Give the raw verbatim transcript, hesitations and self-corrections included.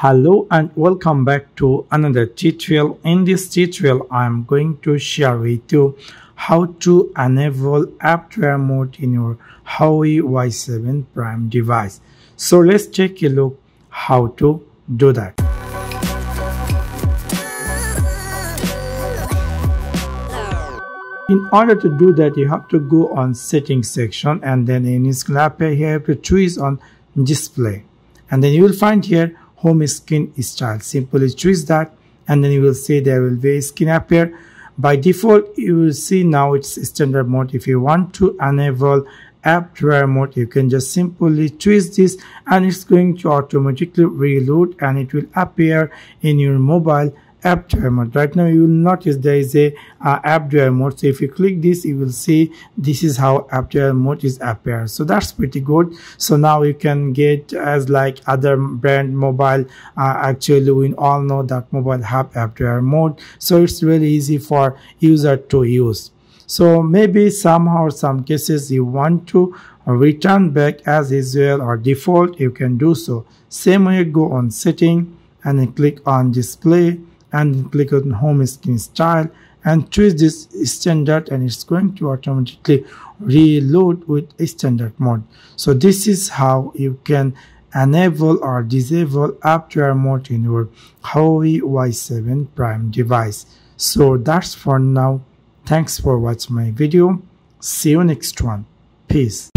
Hello and welcome back to another tutorial. In this tutorial, I'm going to share with you how to enable AppDrawer mode in your Huawei Y seven Prime device. So let's take a look how to do that. In order to do that, you have to go on settings section, and then in this clap here, you have to choose on display, and then you will find here home skin style. Simply choose that, and then you will see there will be a skin appear. By default, you will see now it's standard mode. If you want to enable AppDrawer mode, you can just simply choose this, and it's going to automatically reload, and it will appear in your mobile AppDrawer mode. Right now, you will notice there is a uh, AppDrawer mode. So if you click this, you will see this is how AppDrawer mode is appearing. So that's pretty good. So now you can get as like other brand mobile. Uh, actually, we all know that mobile have AppDrawer mode. So it's really easy for user to use. So maybe somehow some cases you want to return back as usual or default, you can do so. Same way, go on setting and then click on display, and click on home skin style and choose this standard, and it's going to automatically reload with a standard mode. So this is how you can enable or disable AppDrawer mode in your Huawei Y seven Prime device. So that's for now. Thanks for watching my video. See you next one. Peace.